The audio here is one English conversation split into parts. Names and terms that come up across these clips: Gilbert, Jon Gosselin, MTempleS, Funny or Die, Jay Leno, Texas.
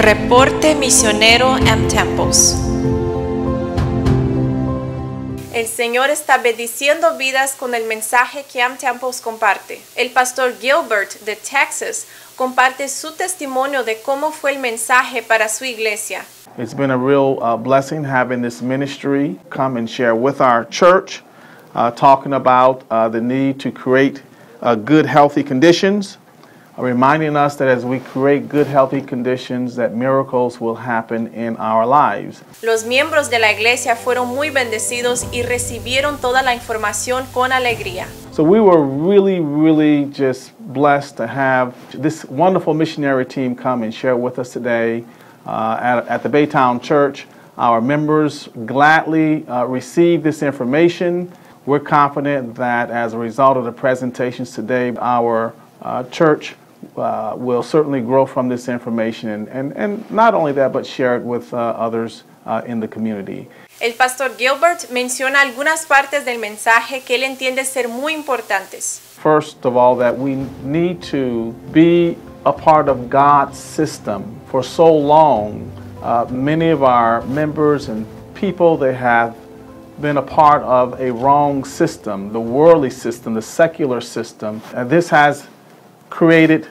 Reporte Misionero MTempleS. El Señor está bendiciendo vidas con el mensaje que MTempleS comparte. El pastor Gilbert de Texas comparte su testimonio de cómo fue el mensaje para su iglesia. It's been a real blessing having this ministry come and share with our church, talking about the need to create good, healthy conditions, reminding us that as we create good, healthy conditions, that miracles will happen in our lives. Los miembros de la iglesia fueron muy bendecidos y recibieron toda la información con alegría. So we were really just blessed to have this wonderful missionary team come and share with us today at the Baytown Church. Our members gladly received this information. We're confident that as a result of the presentations today, our church will certainly grow from this information and not only that, but share it with others in the community. El pastor Gilbert menciona algunas partes del mensaje que él entiende ser muy importantes. First of all, that we need to be a part of God's system. For so long, many of our members and people, they have been a part of a wrong system, the worldly system, the secular system, and this has created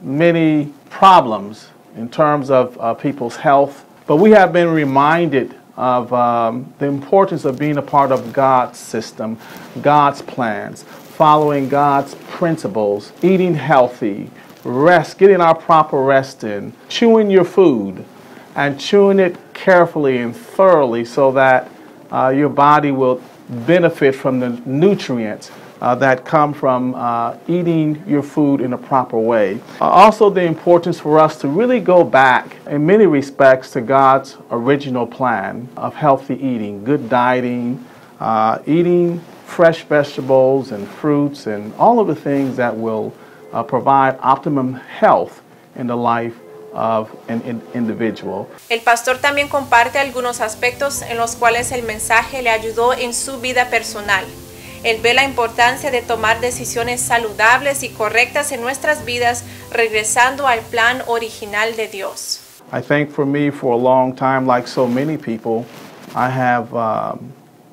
many problems in terms of people's health. But we have been reminded of the importance of being a part of God's system, God's plans, following God's principles, eating healthy, rest, getting our proper rest in, chewing your food, and chewing it carefully and thoroughly so that your body will benefit from the nutrients that come from eating your food in a proper way. Also, the importance for us to really go back in many respects to God's original plan of healthy eating, good dieting, eating fresh vegetables and fruits and all of the things that will provide optimum health in the life of an individual. El pastor también comparte algunos aspectos en los cuales el mensaje le ayudó en su vida personal. Él ve la importancia de tomar decisiones saludables y correctas en nuestras vidas, regresando al plan original de Dios. I think for me, for a long time, like so many people, I have,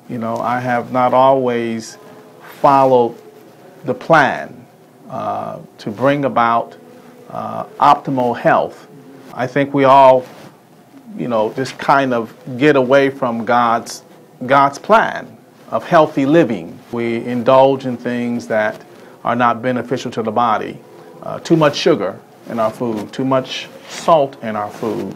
you know, I have not always followed the plan to bring about optimal health. I think we all, you know, just kind of get away from God's plan of healthy living. We indulge in things that are not beneficial to the body. Too much sugar in our food, too much salt in our food.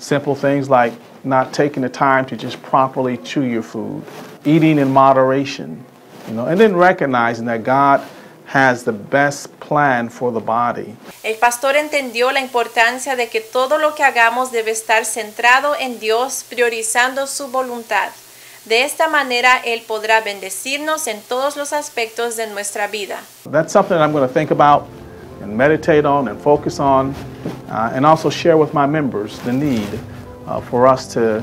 Simple things like not taking the time to just properly chew your food, eating in moderation, you know, and then recognizing that God has the best plan for the body. El pastor entendió la importancia de que todo lo que hagamos debe estar centrado en Dios, priorizando su voluntad. De esta manera, Él podrá bendecirnos en todos los aspectos de nuestra vida. That's something that I'm going to think about and meditate on and focus on and also share with my members the need for us to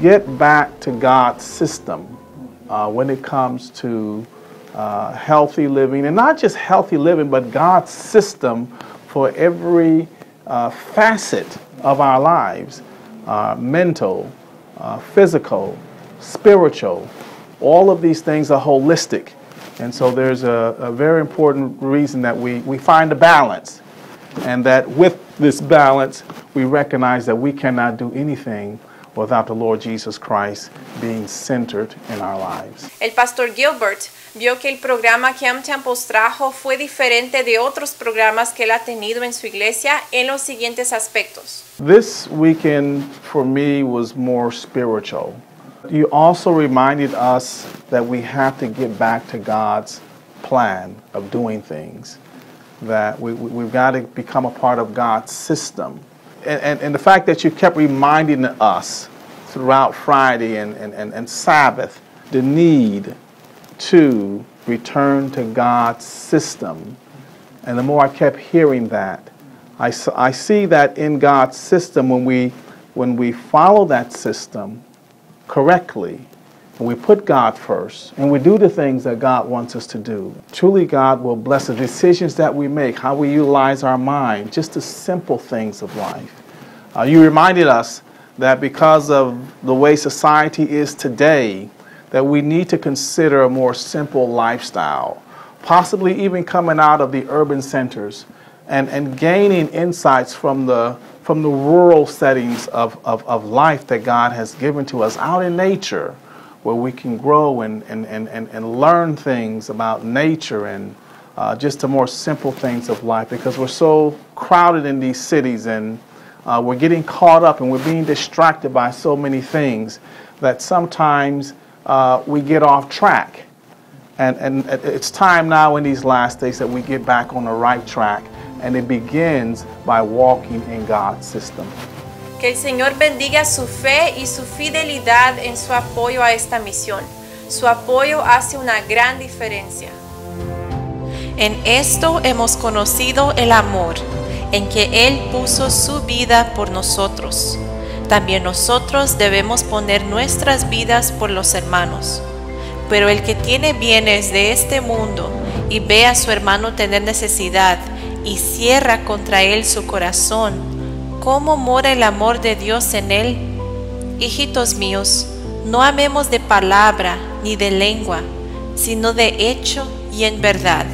get back to God's system when it comes to healthy living, and not just healthy living, but God's system for every facet of our lives, mental, physical, spiritual. All of these things are holistic, and so there's a very important reason that we find a balance, and that with this balance we recognize that we cannot do anything without the Lord Jesus Christ being centered in our lives. El pastor Gilbert vio que el programa que MTempleS trajo fue diferente de otros programas que él ha tenido en su iglesia en los siguientes aspectos. This weekend for me was more spiritual. You also reminded us that we have to get back to God's plan of doing things. That we've got to become a part of God's system. And the fact that you kept reminding us throughout Friday and Sabbath the need to return to God's system. And the more I kept hearing that, I see that in God's system, when we follow that system correctly, and we put God first, and we do the things that God wants us to do, truly God will bless the decisions that we make, how we utilize our mind, just the simple things of life. You reminded us that because of the way society is today, that we need to consider a more simple lifestyle, possibly even coming out of the urban centers and gaining insights from the rural settings of life that God has given to us out in nature, where we can grow and learn things about nature and just the more simple things of life, because we're so crowded in these cities and we're getting caught up and we're being distracted by so many things that sometimes we get off track. And it's time now in these last days that we get back on the right track, and it begins by walking in God's system. Que el Señor bendiga su fe y su fidelidad en su apoyo a esta misión. Su apoyo hace una gran diferencia. En esto hemos conocido el amor, en que Él puso su vida por nosotros. También nosotros debemos poner nuestras vidas por los hermanos. Pero el que tiene bienes de este mundo y ve a su hermano tener necesidad y cierra contra él su corazón, ¿cómo mora el amor de Dios en él? Hijitos míos, no amemos de palabra ni de lengua, sino de hecho y en verdad.